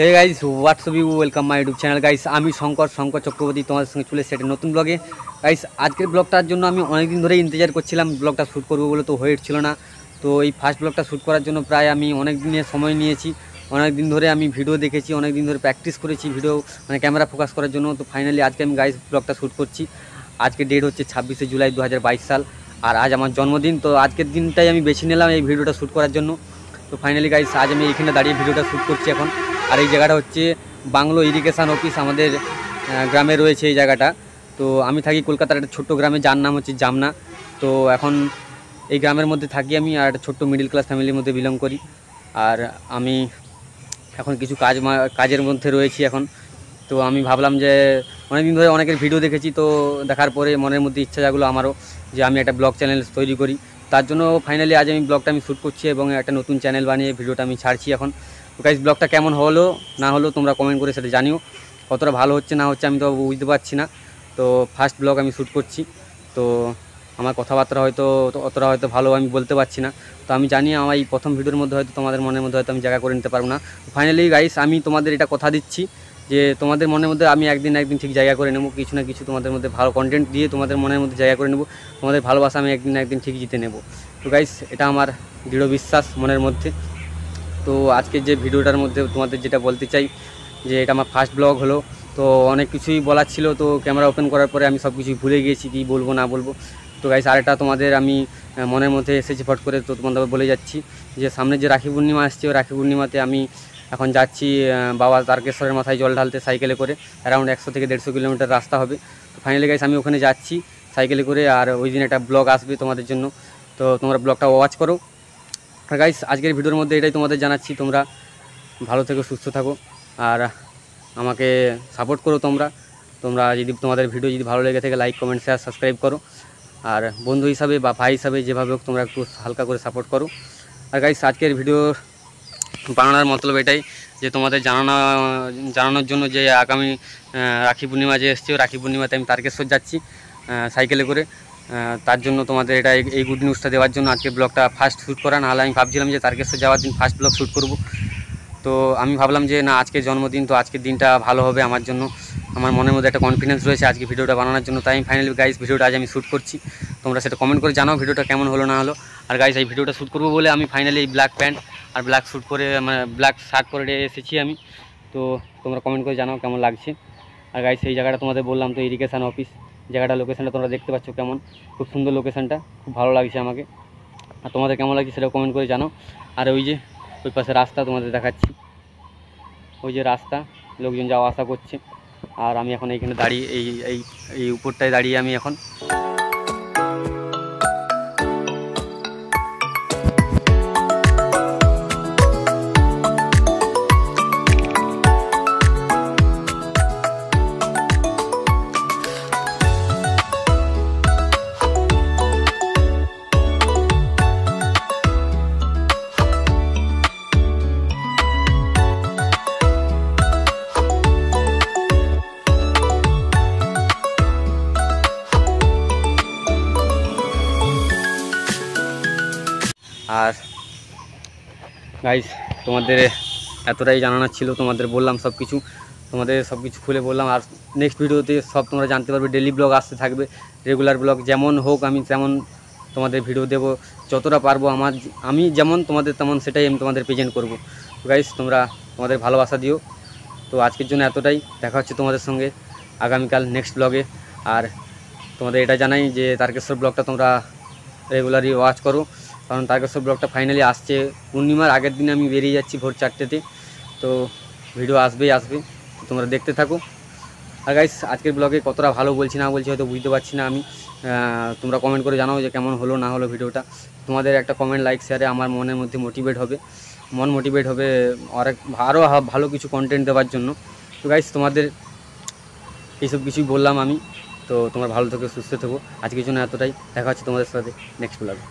Hey guys what's up you welcome my YouTube channel guys. আমি শঙ্কর চক্রবর্তী তোমাদের সঙ্গে চলে সেটা নতুন ব্লগে। গাইস আজকের ব্লগটার জন্য আমি অনেকদিন ধরে ইন্তজার করছিলাম, ব্লগটা শ্যুট করবো বলে তো হয়ে উঠছিল না। তো এই ফার্স্ট ব্লগটা শ্যুট করার জন্য প্রায় আমি অনেক দিনের সময় নিয়েছি, অনেক দিন ধরে আমি ভিডিও দেখেছি, অনেক দিন ধরে প্র্যাকটিস করেছি ভিডিও মানে ক্যামেরা ফোকাস করার জন্য। তো ফাইনালি আজকে আমি গাইস ব্লগটা শ্যুট করছি। আজকে ডেট হচ্ছে 26শে জুলাই 2022 সাল, আর আজ আমার জন্মদিন। তো আজকের দিনটাই আমি বেছে নিলাম এই ভিডিওটা শ্যুট করার জন্য। তো ফাইনালি গাইস আজ আমি এখানে দাঁড়িয়ে ভিডিওটা শ্যুট করছি এখন। আর এই জায়গাটা হচ্ছে বাংলো ইরিগেশান অফিস, আমাদের গ্রামে রয়েছে এই জায়গাটা। তো আমি থাকি কলকাতার একটা ছোট্ট গ্রামে যার নাম হচ্ছে জামনা। তো এখন এই গ্রামের মধ্যে থাকি আমি, আর একটা ছোট্ট মিডিল ক্লাস ফ্যামিলির মধ্যে বিলং করি। আর আমি এখন কিছু কাজের মধ্যে রয়েছি এখন। তো আমি ভাবলাম যে অনেকদিন ধরে অনেকের ভিডিও দেখেছি, তো দেখার পরে মনের মধ্যে ইচ্ছা জাগলো আমারও যে আমি একটা ব্লগ চ্যানেল তৈরি করি। তার জন্য ফাইনালি আজ আমি ব্লগটা আমি শ্যুট করছি এবং একটা নতুন চ্যানেল বানিয়ে ভিডিওটা আমি ছাড়ছি এখন। তো গাইস ব্লগটা কেমন হলো না হলো তোমরা কমেন্ট করে সেটা জানিও। কতটা ভালো হচ্ছে না হচ্ছে আমি তো বুঝতে পারছি না। তো ফার্স্ট ব্লগ আমি শ্যুট করছি, তো আমার কথাবার্তা হয়তো অতটা হয়তো ভালো আমি বলতে পারছি না। তো আমি জানি আমার এই প্রথম ভিডিওর মধ্যে হয়তো তোমাদের মনের মধ্যে হয়তো আমি জায়গা করে নিতে পারবো না। ফাইনালি গাইস আমি তোমাদের এটা কথা দিচ্ছি যে তোমাদের মনের মধ্যে আমি একদিন ঠিক জায়গা করে নেব। কিছু না কিছু তোমাদের মধ্যে ভালো কন্টেন্ট দিয়ে তোমাদের মনের মধ্যে জায়গা করে নেব। তোমাদের ভালোবাসা আমি একদিন ঠিক জিতে নেব। তো গাইস এটা আমার দৃঢ় বিশ্বাস মনের মধ্যে। তো আজকে যে ভিডিওটার মধ্যে তোমাদের যেটা বলতে চাই যে এটা আমার ফার্স্ট ব্লগ হলো, তো অনেক কিছুই বলার ছিল। তো ক্যামেরা ওপেন করার পরে আমি সব কিছুই ভুলে গিয়েছি কি বলবো না বলবো। তো গাইস আরেকটা তোমাদের আমি মনের মধ্যে এসেছি ফট করে, তো তোমাদের বলে যাচ্ছি যে সামনে যে রাখি পূর্ণিমা আসছে, ওই রাখি পূর্ণিমাতে আমি এখন যাচ্ছি বাবা তারকেশ্বরের মাথায় জল ঢালতে সাইকেলে করে। অ্যারাউন্ড 100 থেকে 150 কিলোমিটার রাস্তা হবে। তো ফাইনালি গাইস আমি ওখানে যাচ্ছি সাইকেলে করে, আর ওই দিন একটা ব্লগ আসবে তোমাদের জন্য। তো তোমরা ব্লগটা ওয়াচ করো। আর গাইস আজকের ভিডিওর মধ্যে এটাই তোমাদের জানাচ্ছি, তোমরা ভালো থেকো, সুস্থ থাকো, আর আমাকে সাপোর্ট করো। তোমরা যদি তোমাদের ভিডিও যদি ভালো লেগে থাকে লাইক কমেন্ট শেয়ার সাবস্ক্রাইব করো। আর বন্ধু হিসাবে বা ভাই হিসাবে যেভাবে হোক তোমরা একটু হালকা করে সাপোর্ট করো। আর গাইস আজকের ভিডিও বানানোর মতলব এটাই যে তোমাদের জানানোর জন্য যে আগামী রাখি পূর্ণিমা যে এসছে, রাখি পূর্ণিমাতে আমি তারকেশ্বর যাচ্ছি সাইকেলে করে। তার জন্য তোমাদের এটা এই গুড নিউজটা দেওয়ার জন্য আজকে ব্লগটা ফার্স্ট শ্যুট করা। নাহলে আমি ভাবছিলাম যে তারকেশ্বর যাওয়ার দিন ফার্স্ট ব্লগ শ্যুট করব। তো আমি ভাবলাম যে না আজকে জন্মদিন, তো আজকের দিনটা ভালো হবে আমার জন্য। আমার মনের মধ্যে একটা কনফিডেন্স রয়েছে আজকে ভিডিওটা বানানোর জন্য। তাই আমি ফাইনালি গাইস ভিডিওটা আজ আমি শ্যুট করছি। তোমরা সেটা কমেন্ট করে জানাও ভিডিওটা কেমন হলো না হলো। আর গাইস এই ভিডিওটা শ্যুট করবো বলে আমি ফাইনালি এই ব্ল্যাক প্যান্ট আর ব্ল্যাক শ্যুট করে মানে ব্ল্যাক শার্ট করে এসেছি আমি। তো তোমরা কমেন্ট করে জানাও কেমন লাগছে। আর গাইস এই জায়গাটা তোমাদের বললাম তো ইরিগেশান অফিস জায়গাটা, লোকেশানটা তোমরা দেখতে পাচ্ছ কেমন, খুব সুন্দর লোকেশানটা, খুব ভালো লাগছে আমাকে। আর তোমাদের কেমন লাগছে সেটা কমেন্ট করে জানাও। আর ওই যে ওই পাশে রাস্তা তোমাদের দেখাচ্ছি, ওই যে রাস্তা লোকজন যাওয়া আসা করছে। আর আমি এখন এইখানে দাঁড়িয়ে এই এই উপরটায় দাঁড়িয়ে আমি এখন। আর গাইস তোমাদের এতটাই জানানোর ছিল, তোমাদের বললাম সব কিছু, তোমাদের সব কিছু খুলে বললাম। আর নেক্সট ভিডিওতে সব তোমরা জানতে পারবে। ডেলি ব্লগ আসতে থাকবে, রেগুলার ব্লগ যেমন হোক আমি তেমন তোমাদের ভিডিও দেব। যতটা পারবো আমি যেমন তোমাদের তেমন সেটাই আমি তোমাদের প্রেজেন্ট করবো। গাইস তোমরা তোমাদের ভালোবাসা দিও। তো আজকের জন্য এতটাই, দেখা হচ্ছে তোমাদের সঙ্গে আগামীকাল নেক্সট ব্লগে। আর তোমাদের এটা জানাই যে তারকেশ্বর ব্লগটা তোমরা রেগুলারই ওয়াচ করো, কারণ তারকেশ্বর ব্লগটা ফাইনালি আসছে। পূর্ণিমার আগের দিন আমি বেরিয়ে যাচ্ছি ভোর 4টেতে। তো ভিডিও আসবে, তোমরা দেখতে থাকো। আর গাইস আজকের ব্লগে কতটা ভালো বলছি না বলছি হয়তো বুঝতে পারছি না আমি। তোমরা কমেন্ট করে জানাও যে কেমন হলো না হলো ভিডিওটা। তোমাদের একটা কমেন্ট লাইক শেয়ারে আমার মনের মধ্যে মোটিভেট হবে আরও ভালো কিছু কন্টেন্ট দেওয়ার জন্য। তো গাইস তোমাদের এইসব কিছুই বললাম আমি। তো তোমরা ভালো থেকো, সুস্থ থেকো। আজকের জন্য এতটাই, দেখা হচ্ছে তোমাদের সাথে নেক্সট ব্লগে।